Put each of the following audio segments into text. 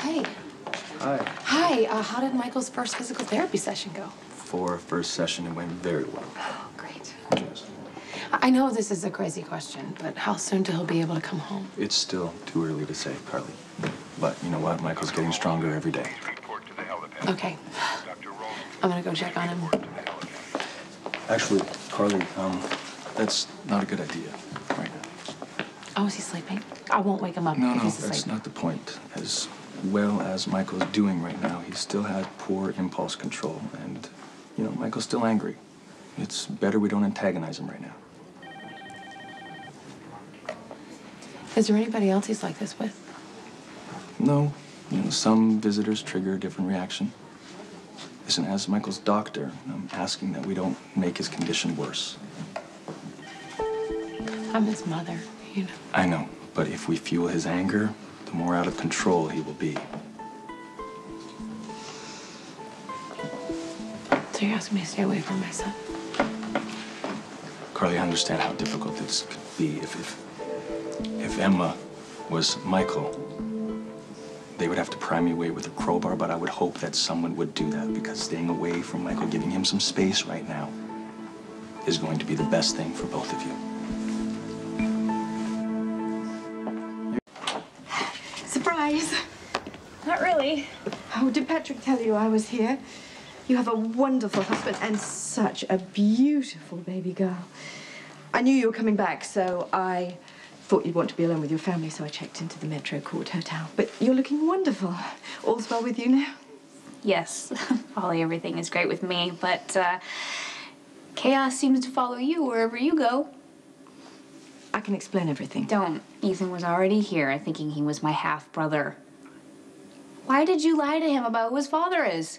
Hey. Hi. Hi. How did Michael's first physical therapy session go? For a first session, it went very well. Oh, great. Yes. I know this is a crazy question, but how soon till he'll be able to come home? It's still too early to say, Carly. But you know what? Michael's getting stronger every day. Okay. I'm gonna go check on him. Actually, Carly, that's not a good idea right now. Oh, is he sleeping? I won't wake him up. No, no, that's not the point. As well as Michael's doing right now, he still has poor impulse control, and you know, Michael's still angry. It's better we don't antagonize him right now. Is there anybody else he's like this with? No. You know, some visitors trigger a different reaction. Listen, as Michael's doctor, I'm asking that we don't make his condition worse. I'm his mother, you know. I know, but if we fuel his anger, the more out of control he will be. So you're asking me to stay away from my son? Carly, I understand how difficult this could be. If Emma was Michael, they would have to pry me away with a crowbar, but I would hope that someone would do that, because staying away from Michael, giving him some space right now, is going to be the best thing for both of you. Surprise! Not really. Oh, did Patrick tell you I was here? You have a wonderful husband and such a beautiful baby girl. I knew you were coming back, so I thought you'd want to be alone with your family, so I checked into the Metro Court Hotel. But you're looking wonderful. All's well with you now? Yes, Holly, everything is great with me, but chaos seems to follow you wherever you go. I can explain everything. Don't. Ethan was already here thinking he was my half-brother. Why did you lie to him about who his father is?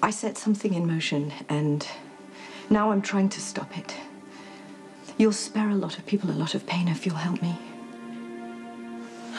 I set something in motion, and now I'm trying to stop it. You'll spare a lot of people a lot of pain if you'll help me.